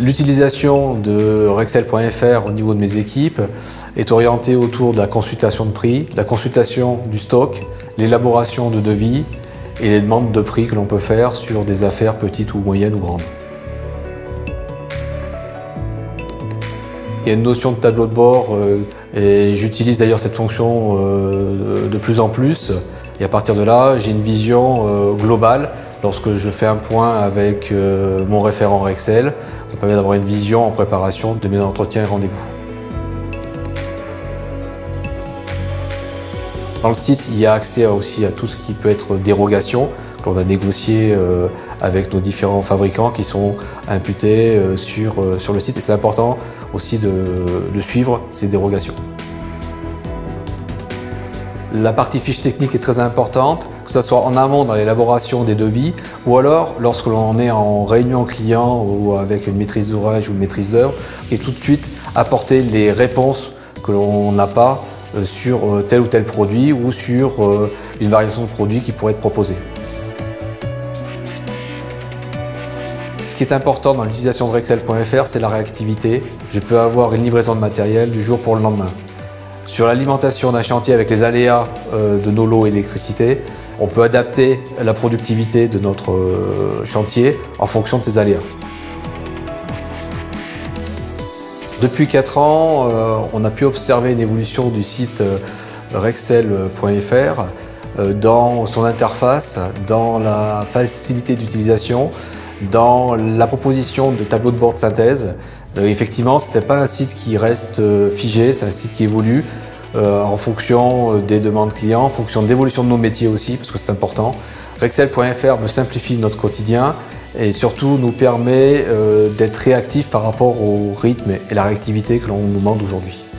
L'utilisation de Rexel.fr au niveau de mes équipes est orientée autour de la consultation de prix, la consultation du stock, l'élaboration de devis et les demandes de prix que l'on peut faire sur des affaires petites ou moyennes ou grandes. Il y a une notion de tableau de bord et j'utilise d'ailleurs cette fonction de plus en plus. Et à partir de là, j'ai une vision globale. Lorsque je fais un point avec mon référent Rexel, ça permet d'avoir une vision en préparation de mes entretiens et rendez-vous. Dans le site, il y a accès aussi à tout ce qui peut être dérogation, que l'on a négocié avec nos différents fabricants qui sont imputés sur le site. Et c'est important aussi de suivre ces dérogations. La partie fiche technique est très importante, que ce soit en amont dans l'élaboration des devis ou alors lorsque l'on est en réunion client ou avec une maîtrise d'ouvrage ou une maîtrise d'œuvre, et tout de suite apporter les réponses que l'on n'a pas sur tel ou tel produit ou sur une variation de produit qui pourrait être proposée. Ce qui est important dans l'utilisation de Rexel.fr, c'est la réactivité. Je peux avoir une livraison de matériel du jour pour le lendemain. Sur l'alimentation d'un chantier avec les aléas de nos lots et l'électricité, on peut adapter la productivité de notre chantier en fonction de ces aléas. Depuis 4 ans, on a pu observer une évolution du site Rexel.fr dans son interface, dans la facilité d'utilisation, dans la proposition de tableau de bord de synthèse. Effectivement, ce n'est pas un site qui reste figé, c'est un site qui évolue en fonction des demandes clients, en fonction de l'évolution de nos métiers aussi, parce que c'est important. Rexel.fr me simplifie notre quotidien et surtout nous permet d'être réactifs par rapport au rythme et la réactivité que l'on nous demande aujourd'hui.